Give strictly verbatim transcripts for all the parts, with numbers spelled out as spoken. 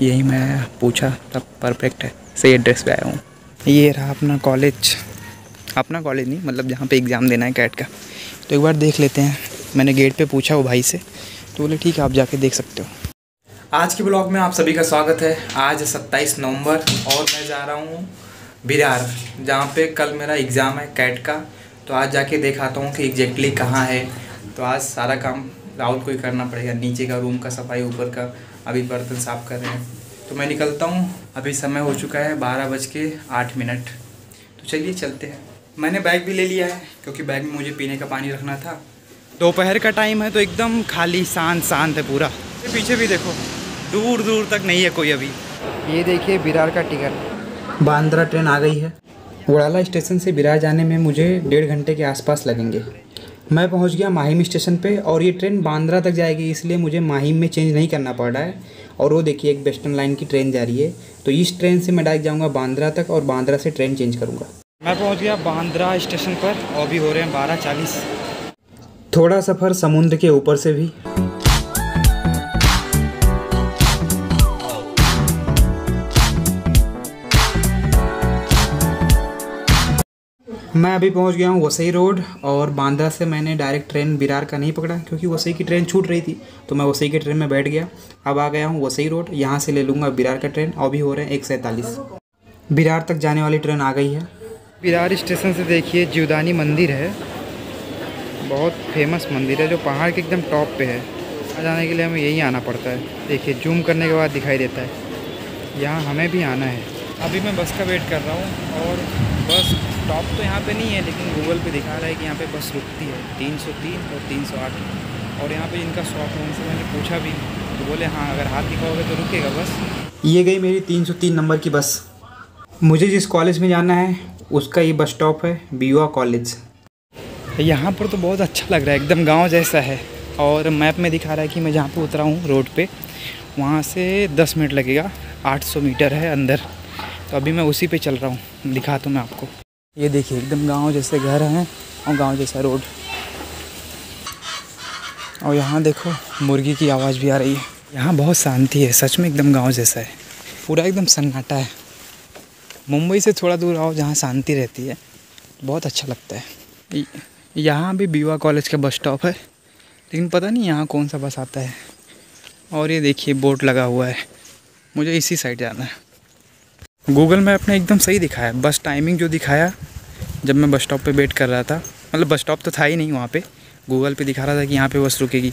यही मैं पूछा तब परफेक्ट है, सही एड्रेस पे आया हूँ। ये रहा अपना कॉलेज, अपना कॉलेज नहीं मतलब जहाँ पे एग्ज़ाम देना है कैट का। तो एक बार देख लेते हैं, मैंने गेट पे पूछा वो भाई से तो बोले ठीक है आप जाके देख सकते हो। आज के ब्लॉग में आप सभी का स्वागत है। आज सत्ताईस नवंबर और मैं जा रहा हूँ विरार, जहाँ पे कल मेरा एग्ज़ाम है कैट का। तो आज जाके देखाता हूँ कि एग्जैक्टली कहाँ है। तो आज सारा काम राहुल को ही करना पड़ेगा, नीचे का रूम का सफाई, ऊपर का अभी बर्तन साफ़ कर रहे हैं। तो मैं निकलता हूँ, अभी समय हो चुका है बारह बज के आठ मिनट। तो चलिए चलते हैं। मैंने बैग भी ले लिया है क्योंकि बैग में मुझे पीने का पानी रखना था। दोपहर का टाइम है तो एकदम खाली शांत शांत है पूरा। पीछे भी देखो दूर दूर तक नहीं है कोई। अभी ये देखिए विरार का टिकट, बांद्रा ट्रेन आ गई है। उड़ाला स्टेशन से विरार जाने में मुझे डेढ़ घंटे के आसपास लगेंगे। मैं पहुंच गया माहिम स्टेशन पे और ये ट्रेन बांद्रा तक जाएगी, इसलिए मुझे माहिम में चेंज नहीं करना पड़ रहा है। और वो देखिए एक वेस्टर्न लाइन की ट्रेन जा रही है, तो इस ट्रेन से मैं डायरेक्ट जाऊंगा बांद्रा तक और बांद्रा से ट्रेन चेंज करूंगा। मैं पहुंच गया बांद्रा स्टेशन पर और भी हो रहे हैं बारह चालीस। थोड़ा सफ़र समुद्र के ऊपर से भी। मैं अभी पहुंच गया हूं वसई रोड और बांद्रा से मैंने डायरेक्ट ट्रेन विरार का नहीं पकड़ा क्योंकि वसई की ट्रेन छूट रही थी, तो मैं वसई की ट्रेन में बैठ गया। अब आ गया हूं वसई रोड, यहां से ले लूँगा विरार का ट्रेन। और भी हो रहे हैं एक सैंतालीस। विरार तक जाने वाली ट्रेन आ गई है। विरार स्टेशन से देखिए जीवदानी मंदिर है, बहुत फेमस मंदिर है जो पहाड़ के एकदम टॉप पर है। वहाँ जाने के लिए हमें यहीं आना पड़ता है। देखिए जूम करने के बाद दिखाई देता है, यहाँ हमें भी आना है। अभी मैं बस का वेट कर रहा हूँ और बस टॉप तो यहाँ पे नहीं है, लेकिन गूगल पे दिखा रहा है कि यहाँ पे बस रुकती है तीन सौ तीन और तीन सौ आठ। और यहाँ पे इनका शॉप है, उनसे मैंने पूछा भी तो बोले हाँ अगर हाथ दिखाओगे तो रुकेगा बस। ये गई मेरी तीन सौ तीन नंबर की बस। मुझे जिस कॉलेज में जाना है उसका ये बस स्टॉप है, वीवा कॉलेज। यहाँ पर तो बहुत अच्छा लग रहा है, एकदम गाँव जैसा है। और मैप में दिखा रहा है कि मैं जहाँ पर उतरा हूँ रोड पर, वहाँ से दस मिनट लगेगा, आठ सौ मीटर है अंदर। तो अभी मैं उसी पे चल रहा हूँ, दिखाता हूँ मैं आपको। ये देखिए एकदम गांव जैसे घर हैं और गांव जैसा रोड। और यहाँ देखो मुर्गी की आवाज़ भी आ रही है। यहाँ बहुत शांति है, सच में एकदम गांव जैसा है, पूरा एकदम सन्नाटा है। मुंबई से थोड़ा दूर आओ जहाँ शांति रहती है, बहुत अच्छा लगता है। यहाँ भी वीवा कॉलेज का बस स्टॉप है, लेकिन पता नहीं यहाँ कौन सा बस आता है। और ये देखिए बोर्ड लगा हुआ है, मुझे इसी साइड जाना है। गूगल मैप ने एकदम सही दिखाया, बस टाइमिंग जो दिखाया जब मैं बस स्टॉप पे वेट कर रहा था, मतलब बस स्टॉप तो था ही नहीं वहाँ पे, गूगल पे दिखा रहा था कि यहाँ पे बस रुकेगी।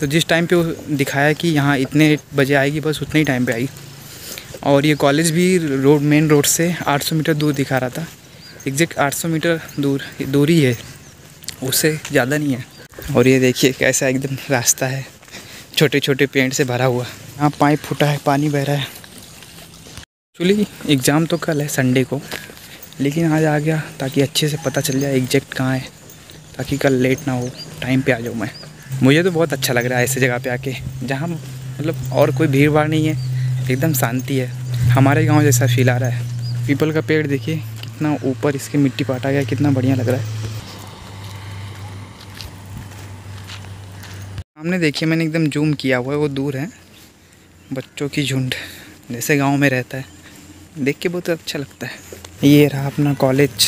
तो जिस टाइम पे वो दिखाया कि यहाँ इतने बजे आएगी बस, उतने ही टाइम पे आई। और ये कॉलेज भी रोड मेन रोड से आठ सौ मीटर दूर दिखा रहा था, एग्जैक्ट आठ सौ मीटर दूर दूरी है, उससे ज़्यादा नहीं है। और ये देखिए कैसा एकदम रास्ता है, छोटे छोटे पेड़ से भरा हुआ। यहाँ पाइप फूटा है, पानी बह रहा है। एक्चुअली एग्ज़ाम तो कल है संडे को, लेकिन आज आ गया ताकि अच्छे से पता चल जाए एग्जैक्ट कहाँ है, ताकि कल लेट ना हो, टाइम पे आ जाऊँ मैं। मुझे तो बहुत अच्छा लग रहा है ऐसे जगह पे आके, जहाँ मतलब और कोई भीड़ भाड़ नहीं है, एकदम शांति है, हमारे गांव जैसा फील आ रहा है। पीपल का पेड़ देखिए कितना ऊपर इसके मिट्टी पाटा गया, कितना बढ़िया लग रहा है। सामने देखिए मैंने एकदम जूम किया हुआ है, वो दूर है बच्चों की झुंड, जैसे गाँव में रहता है, देख के बहुत अच्छा लगता है। ये रहा अपना कॉलेज,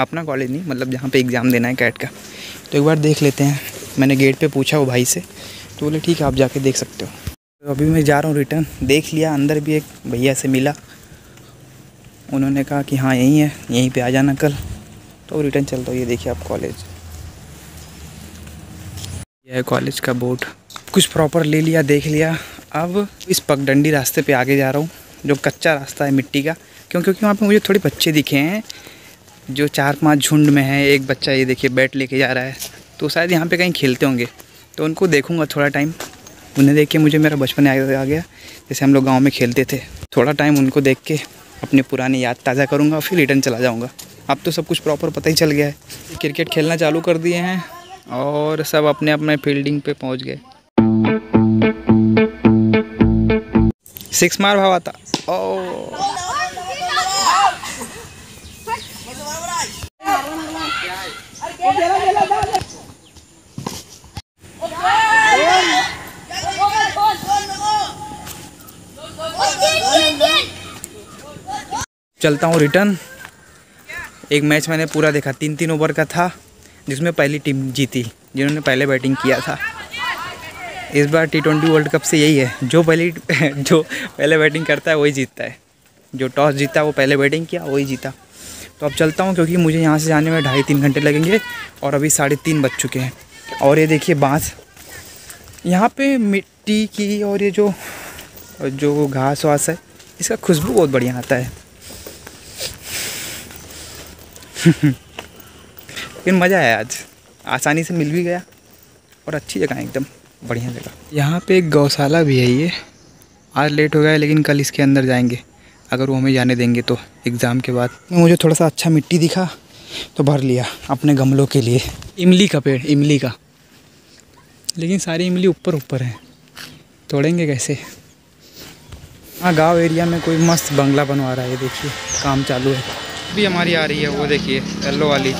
अपना कॉलेज नहीं मतलब जहाँ पे एग्ज़ाम देना है कैट का। तो एक बार देख लेते हैं, मैंने गेट पे पूछा वो भाई से तो बोले ठीक है आप जाके देख सकते हो। तो अभी मैं जा रहा हूँ रिटर्न, देख लिया अंदर भी एक भैया से मिला, उन्होंने कहा कि हाँ यहीं है, यहीं पर आ जाना कल। तो रिटर्न चलता हूँ। ये देखिए आप कॉलेज, यह है कॉलेज का बोर्ड। कुछ प्रॉपर ले लिया, देख लिया। अब इस पगडंडी रास्ते पे आगे जा रहा हूँ जो कच्चा रास्ता है मिट्टी का, क्यों क्योंकि वहाँ पे मुझे थोड़े बच्चे दिखे हैं जो चार पांच झुंड में हैं। एक बच्चा ये देखिए बैट लेके जा रहा है, तो शायद यहाँ पे कहीं खेलते होंगे, तो उनको देखूँगा थोड़ा टाइम। उन्हें देख के मुझे मेरा बचपन याद आ गया, जैसे हम लोग गाँव में खेलते थे। थोड़ा टाइम उनको देख के अपनी पुरानी याद ताज़ा करूँगा, फिर रिटर्न चला जाऊँगा। अब तो सब कुछ प्रॉपर पता ही चल गया है। क्रिकेट खेलना चालू कर दिए हैं और सब अपने अपने फील्डिंग पर पहुँच गए। सिक्स मार भावा था। ओ चलता हूँ रिटर्न। एक मैच मैंने पूरा देखा, तीन तीन ओवर का था जिसमें पहली टीम जीती जिन्होंने पहले बैटिंग किया था। इस बार टी ट्वेंटी वर्ल्ड कप से यही है, जो पहली जो पहले बैटिंग करता है वही जीतता है। जो टॉस जीता वो पहले बैटिंग किया वही जीता। तो अब चलता हूँ क्योंकि मुझे यहाँ से जाने में ढाई तीन घंटे लगेंगे और अभी साढ़े तीन बज चुके हैं। और ये देखिए बाँस, यहाँ पे मिट्टी की और ये जो जो घास वास है इसका खुशबू बहुत बढ़िया आता है। लेकिन मज़ा आया, आज आसानी से मिल भी गया और अच्छी जगह है, एकदम बढ़िया जगह। यहाँ पे एक गौशाला भी है। ये आज लेट हो गया लेकिन कल इसके अंदर जाएंगे अगर वो हमें जाने देंगे तो, एग्ज़ाम के बाद। मुझे थोड़ा सा अच्छा मिट्टी दिखा तो भर लिया अपने गमलों के लिए। इमली का पेड़, इमली का, लेकिन सारी इमली ऊपर ऊपर है, तोड़ेंगे कैसे। हाँ, गांव एरिया में कोई मस्त बंगला बनवा रहा है, देखिए काम चालू है। अभी हमारी आ रही है वो देखिए येलो वाली।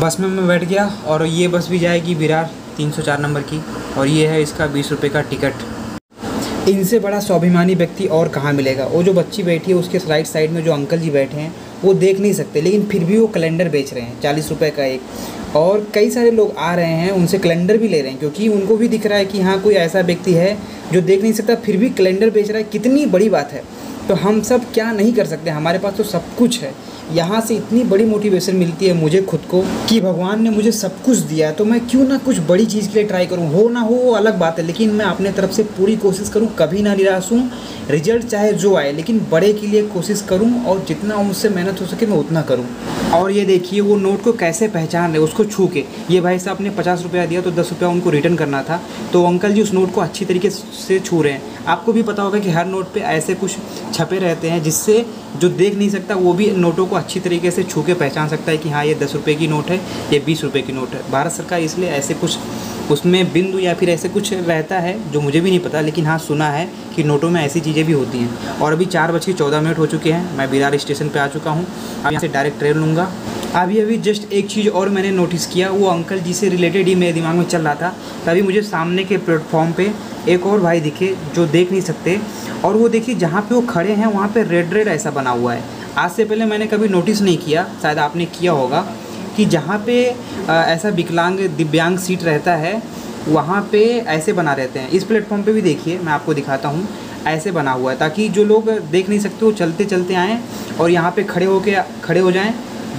बस में मैं बैठ गया और ये बस भी जाएगी विरार तीन सौ चार नंबर की, और ये है इसका बीस रुपये का टिकट। इनसे बड़ा स्वाभिमानी व्यक्ति और कहाँ मिलेगा। वो जो बच्ची बैठी है उसके राइट साइड में जो अंकल जी बैठे हैं वो देख नहीं सकते, लेकिन फिर भी वो कैलेंडर बेच रहे हैं चालीस रुपये का एक। और कई सारे लोग आ रहे हैं उनसे कैलेंडर भी ले रहे हैं, क्योंकि उनको भी दिख रहा है कि हाँ कोई ऐसा व्यक्ति है जो देख नहीं सकता फिर भी कैलेंडर बेच रहा है। कितनी बड़ी बात है। तो हम सब क्या नहीं कर सकते, हमारे पास तो सब कुछ है। यहाँ से इतनी बड़ी मोटिवेशन मिलती है मुझे खुद को कि भगवान ने मुझे सब कुछ दिया तो मैं क्यों ना कुछ बड़ी चीज़ के लिए ट्राई करूँ। हो ना हो वो अलग बात है, लेकिन मैं अपने तरफ से पूरी कोशिश करूँ, कभी ना निराश हूँ। रिजल्ट चाहे जो आए लेकिन बड़े के लिए कोशिश करूँ और जितना मुझसे मेहनत हो सके मैं उतना करूँ। और ये देखिए वो नोट को कैसे पहचान रहे, उसको छू के। ये भाई साहब ने पचास रुपया दिया तो दस रुपया उनको रिटर्न करना था, तो अंकल जी उस नोट को अच्छी तरीके से छू रहे हैं। आपको भी पता होगा कि हर नोट पर ऐसे कुछ छपे रहते हैं जिससे जो देख नहीं सकता वो भी नोटों को अच्छी तरीके से छू के पहचान सकता है कि हाँ ये दस रुपये की नोट है, ये बीस रुपये की नोट है। भारत सरकार इसलिए ऐसे कुछ उसमें बिंदु या फिर ऐसे कुछ रहता है जो मुझे भी नहीं पता, लेकिन हाँ सुना है कि नोटों में ऐसी चीज़ें भी होती हैं। और अभी चार बज के चौदह मिनट हो चुके हैं, मैं विरार स्टेशन पर आ चुका हूँ। अब यहाँ से डायरेक्ट ट्रेन लूँगा। अभी अभी जस्ट एक चीज़ और मैंने नोटिस किया, वो अंकल जी से रिलेटेड ही मेरे दिमाग में चल रहा था, तभी मुझे सामने के प्लेटफॉर्म पे एक और भाई दिखे जो देख नहीं सकते। और वो देखिए जहाँ पे वो खड़े हैं वहाँ पे रेड रेड ऐसा बना हुआ है। आज से पहले मैंने कभी नोटिस नहीं किया, शायद आपने किया होगा, कि जहाँ पे ऐसा विकलांग दिव्यांग सीट रहता है वहाँ पे ऐसे बना रहते हैं। इस प्लेटफॉर्म पे भी देखिए, मैं आपको दिखाता हूँ, ऐसे बना हुआ है ताकि जो लोग देख नहीं सकते वो चलते चलते आएँ और यहाँ पे खड़े होके खड़े हो जाएँ।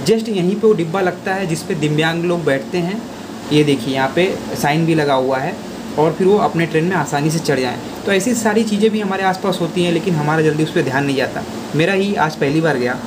जस्ट यहीं पे वो डिब्बा लगता है जिस पे दिव्यांग लोग बैठते हैं। ये देखिए यहाँ पे साइन भी लगा हुआ है, और फिर वो अपने ट्रेन में आसानी से चढ़ जाएँ। तो ऐसी सारी चीज़ें भी हमारे आसपास होती हैं, लेकिन हमारा जल्दी उस पर ध्यान नहीं जाता। मेरा ही आज पहली बार गया।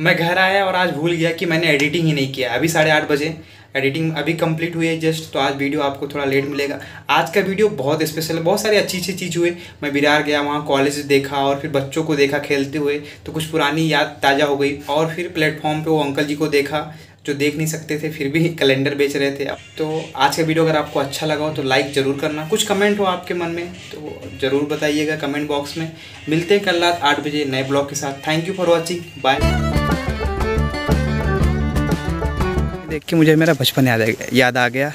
मैं घर आया और आज भूल गया कि मैंने एडिटिंग ही नहीं किया। अभी साढ़े आठ बजे एडिटिंग अभी कंप्लीट हुई है जस्ट, तो आज वीडियो आपको थोड़ा लेट मिलेगा। आज का वीडियो बहुत स्पेशल है, बहुत सारी अच्छी अच्छी चीज़ हुई। मैं विरार गया, वहाँ कॉलेज देखा और फिर बच्चों को देखा खेलते हुए, तो कुछ पुरानी याद ताज़ा हो गई। और फिर प्लेटफॉर्म पे वो अंकल जी को देखा जो देख नहीं सकते थे फिर भी कैलेंडर बेच रहे थे। तो आज का वीडियो अगर आपको अच्छा लगा हो तो लाइक ज़रूर करना। कुछ कमेंट हो आपके मन में तो ज़रूर बताइएगा कमेंट बॉक्स में। मिलते हैं कल रात आठ बजे नए ब्लॉग के साथ। Thank you for watching, bye. देख के मुझे मेरा बचपन याद आ गया याद आ गया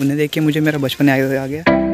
उन्हें देख के मुझे मेरा बचपन याद आ गया।